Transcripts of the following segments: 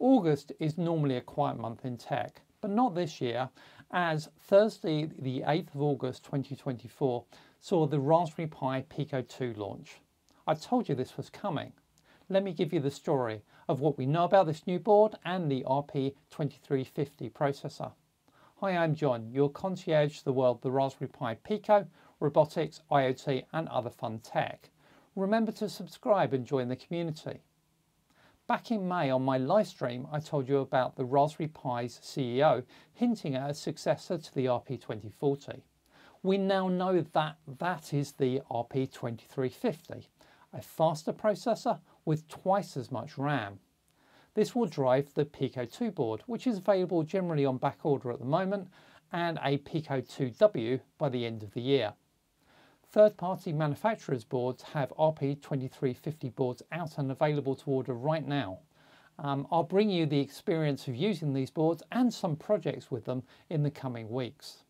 August is normally a quiet month in tech, but not this year, as Thursday the 8th of August 2024 saw the Raspberry Pi Pico 2 launch. I told you this was coming. Let me give you the story of what we know about this new board and the RP2350 processor. Hi, I'm John, your concierge to the world of the Raspberry Pi Pico, robotics, IoT and other fun tech. Remember to subscribe and join the community. Back in May on my live stream, I told you about the Raspberry Pi's CEO hinting at a successor to the RP2040. We now know that that is the RP2350, a faster processor with twice as much RAM. This will drive the Pico 2 board, which is available generally on back order at the moment, and a Pico 2W by the end of the year. Third-party manufacturers' boards have RP2350 boards out and available to order right now. I'll bring you the experience of using these boards and some projects with them in the coming weeks.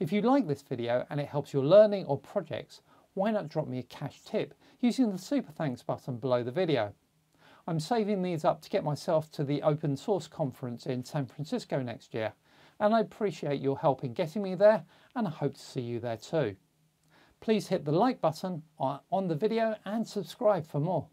If you like this video and it helps your learning or projects, why not drop me a cash tip using the Super Thanks button below the video. I'm saving these up to get myself to the Open Source Conference in San Francisco next year, and I appreciate your help in getting me there, and I hope to see you there too. Please hit the like button on the video and subscribe for more.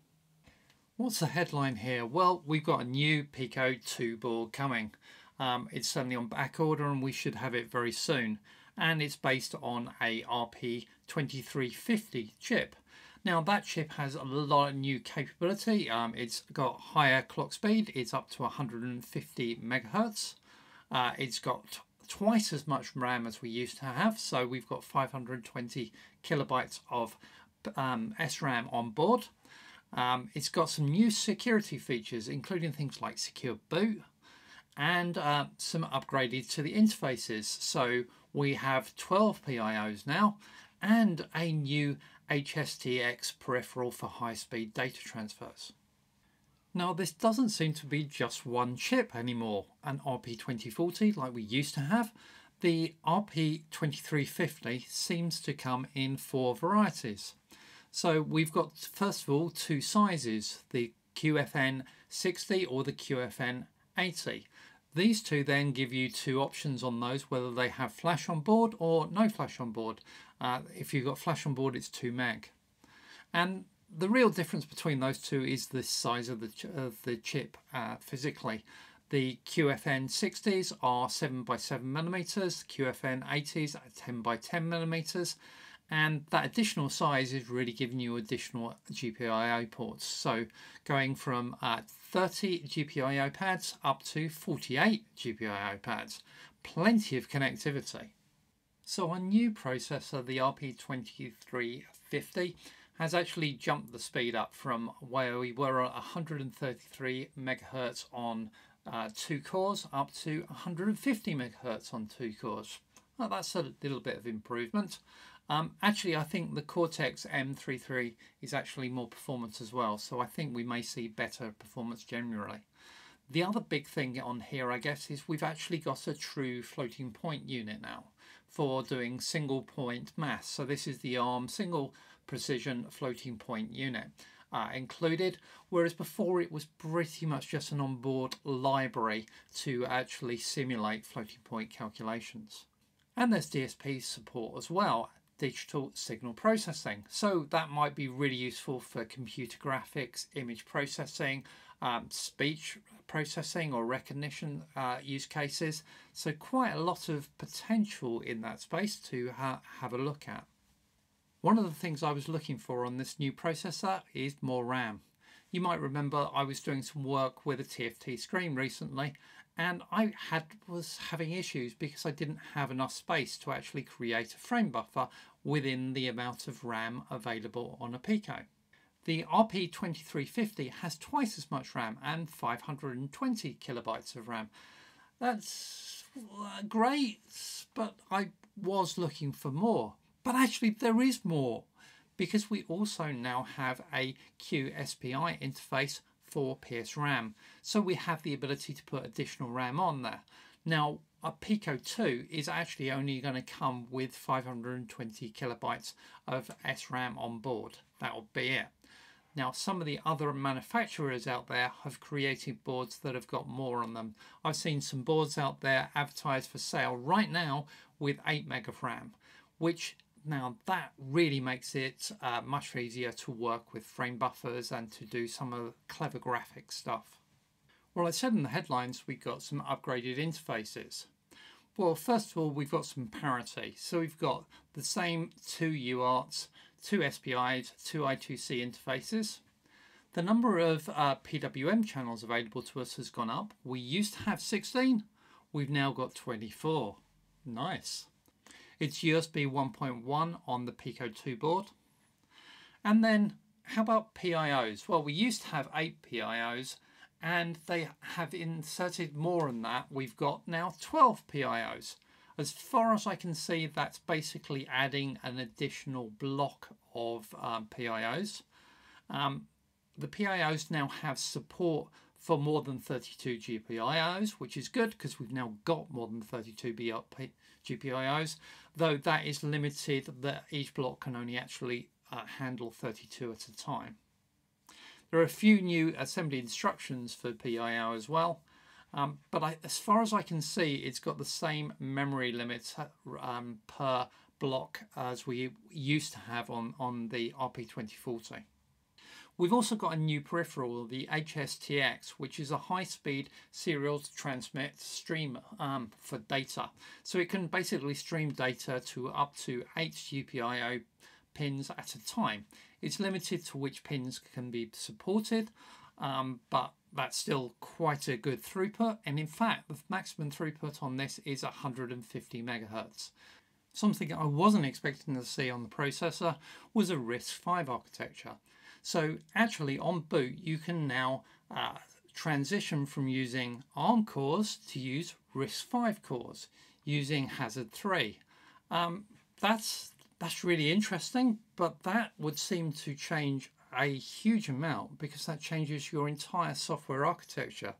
What's the headline here? Well, we've got a new Pico 2 board coming. It's certainly on back order and we should have it very soon. And it's based on a RP2350 chip. Now that chip has a lot of new capability. It's got higher clock speed. It's up to 150 megahertz. It's got twice as much RAM as we used to have, so we've got 520 kilobytes of SRAM on board. It's got some new security features, including things like secure boot and some upgraded to the interfaces. So we have 12 PIOs now and a new HSTX peripheral for high-speed data transfers. Now this doesn't seem to be just one chip anymore, an RP2040 like we used to have. The RP2350 seems to come in four varieties. So we've got first of all two sizes, the QFN60 or the QFN80. These two then give you two options on those, whether they have flash on board or no flash on board. If you've got flash on board it's 2 meg. And the real difference between those two is the size of the chip physically. The QFN60s are 7 by 7 millimeters, the QFN80s are 10 by 10 millimeters, and that additional size is really giving you additional GPIO ports. So going from 30 GPIO pads up to 48 GPIO pads, plenty of connectivity. So our new processor, the RP2350, has actually jumped the speed up from where we were at 133 megahertz on 2 cores up to 150 megahertz on 2 cores. Well, that's a little bit of improvement. Actually, I think the Cortex M33 is actually more performance as well, so I think we may see better performance generally. The other big thing on here, I guess, is we've actually got a true floating point unit now for doing single point maths. So this is the ARM single precision floating point unit included, whereas before it was pretty much just an onboard library to actually simulate floating point calculations. And there's DSP support as well, digital signal processing. So that might be really useful for computer graphics, image processing, speech processing or recognition use cases. So quite a lot of potential in that space to have a look at. One of the things I was looking for on this new processor is more RAM. You might remember I was doing some work with a TFT screen recently and I was having issues because I didn't have enough space to actually create a frame buffer within the amount of RAM available on a Pico. The RP2350 has twice as much RAM and 520 kilobytes of RAM. That's great, but I was looking for more. But actually there is more, because we also now have a QSPI interface for PSRAM. So we have the ability to put additional RAM on there. Now a Pico 2 is actually only going to come with 520 kilobytes of SRAM on board. That'll be it. Now, some of the other manufacturers out there have created boards that have got more on them. I've seen some boards out there advertised for sale right now with 8 meg of RAM, which now that really makes it much easier to work with frame buffers and to do some of the clever graphic stuff. Well, I said in the headlines we got some upgraded interfaces. Well, first of all, we've got some parity. So we've got the same two UARTs, two SPIs, two I2C interfaces. The number of PWM channels available to us has gone up. We used to have 16, we've now got 24. Nice. It's USB 1.1 on the Pico 2 board. And then how about PIOs? Well, we used to have 8 PIOs and they have inserted more than that. We've got now 12 PIOs. As far as I can see, that's basically adding an additional block of PIOs. The PIOs now have support for more than 32 GPIOs, which is good because we've now got more than 32 GPIOs, though that is limited that each block can only actually handle 32 at a time. There are a few new assembly instructions for PIO as well. But as far as I can see, it's got the same memory limits per block as we used to have on the RP2040. We've also got a new peripheral, the HSTX, which is a high-speed serial to transmit stream for data. So it can basically stream data to up to 8 GPIO pins at a time. It's limited to which pins can be supported, but that's still quite a good throughput, and in fact the maximum throughput on this is 150 megahertz. Something I wasn't expecting to see on the processor was a RISC-V architecture. So actually on boot you can now transition from using ARM cores to use RISC-V cores using Hazard 3. That's really interesting, but that would seem to change a huge amount because that changes your entire software architecture.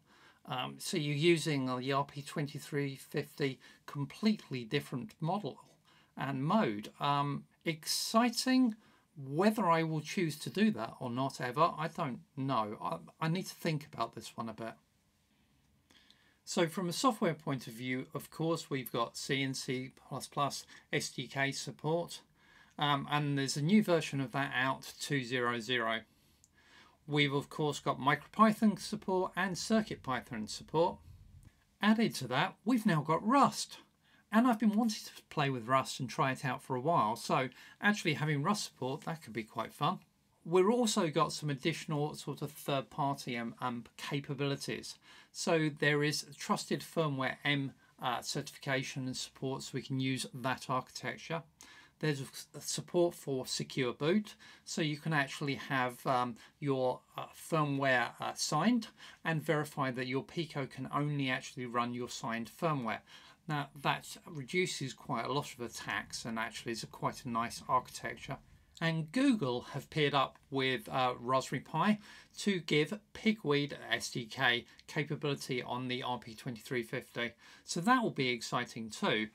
So you're using the RP2350 completely different model and mode. Exciting. Whether I will choose to do that or not ever, I don't know. I need to think about this one a bit. So from a software point of view, of course, we've got C and C++ SDK support. And there's a new version of that out, 2.0.0. We've of course got MicroPython support and CircuitPython support. Added to that, we've now got Rust. And I've been wanting to play with Rust and try it out for a while. So actually having Rust support, that could be quite fun. We've also got some additional sort of third-party capabilities. So there is Trusted Firmware M certification and support, so we can use that architecture. There's support for secure boot, so you can actually have your firmware signed and verify that your Pico can only actually run your signed firmware. Now that reduces quite a lot of attacks and actually is quite a nice architecture. And Google have paired up with Raspberry Pi to give Pigweed SDK capability on the RP2350. So that will be exciting too.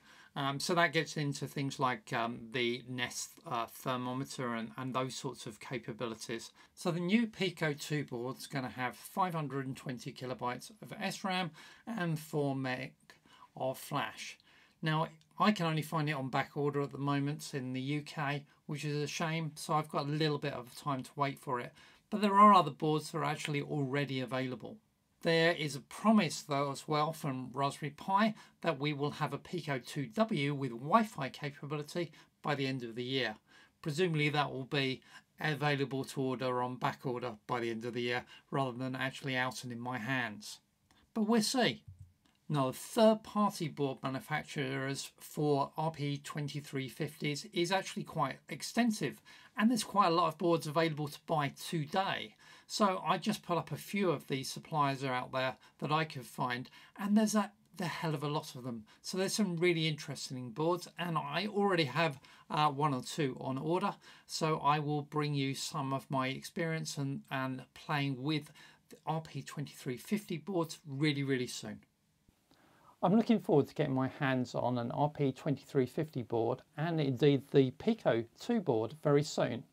So that gets into things like the Nest thermometer and those sorts of capabilities. So the new Pico 2 board is going to have 520 kilobytes of SRAM and 4 meg of flash. Now I can only find it on back order at the moment in the UK, which is a shame. So I've got a little bit of time to wait for it. But there are other boards that are actually already available. There is a promise though as well from Raspberry Pi that we will have a Pico 2W with Wi-Fi capability by the end of the year. Presumably that will be available to order on back order by the end of the year rather than actually out and in my hands. But we'll see. Now third-party board manufacturers for RP2350s is actually quite extensive and there's quite a lot of boards available to buy today. So I just put up a few of these suppliers are out there that I could find, and there's the hell of a lot of them. So there's some really interesting boards, and I already have one or two on order. So I will bring you some of my experience and playing with the RP2350 boards really, really soon. I'm looking forward to getting my hands on an RP2350 board and indeed the Pico 2 board very soon.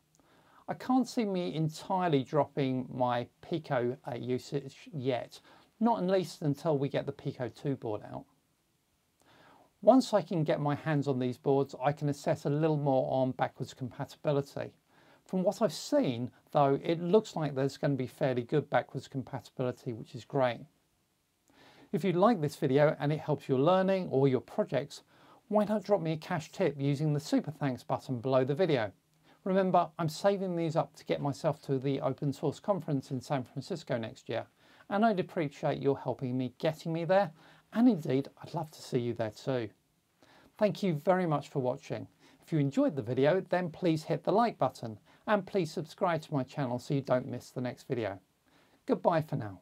I can't see me entirely dropping my Pico usage yet, not at least until we get the Pico 2 board out. Once I can get my hands on these boards, I can assess a little more on backwards compatibility. From what I've seen, though, it looks like there's going to be fairly good backwards compatibility, which is great. If you like this video and it helps your learning or your projects, why not drop me a cash tip using the Super Thanks button below the video. Remember, I'm saving these up to get myself to the Open Source Conference in San Francisco next year, and I'd appreciate your helping me getting me there, and indeed, I'd love to see you there too. Thank you very much for watching. If you enjoyed the video, then please hit the like button, and please subscribe to my channel so you don't miss the next video. Goodbye for now.